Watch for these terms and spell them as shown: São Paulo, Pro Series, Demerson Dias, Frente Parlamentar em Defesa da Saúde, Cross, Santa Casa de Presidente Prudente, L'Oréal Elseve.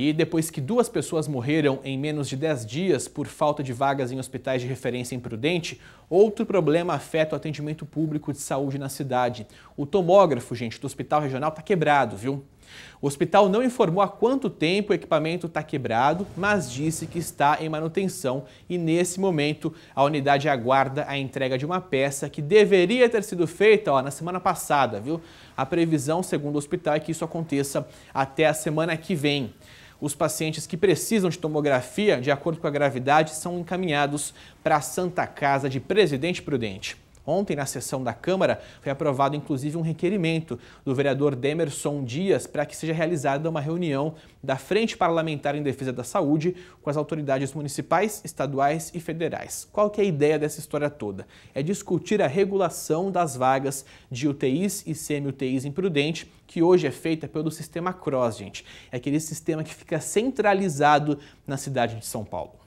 E depois que 2 pessoas morreram em menos de 10 dias por falta de vagas em hospitais de referência em Prudente, outro problema afeta o atendimento público de saúde na cidade. O tomógrafo, gente, do hospital regional está quebrado, viu? O hospital não informou há quanto tempo o equipamento está quebrado, mas disse que está em manutenção e, nesse momento, a unidade aguarda a entrega de uma peça que deveria ter sido feita na semana passada, viu? A previsão, segundo o hospital, é que isso aconteça até a semana que vem. Os pacientes que precisam de tomografia, de acordo com a gravidade, são encaminhados para a Santa Casa de Presidente Prudente. Ontem, na sessão da Câmara, foi aprovado inclusive um requerimento do vereador Demerson Dias para que seja realizada uma reunião da Frente Parlamentar em Defesa da Saúde com as autoridades municipais, estaduais e federais. Qual que é a ideia dessa história toda? É discutir a regulação das vagas de UTIs e semi-UTIs em Prudente, que hoje é feita pelo sistema Cross, gente. É aquele sistema que fica centralizado na cidade de São Paulo.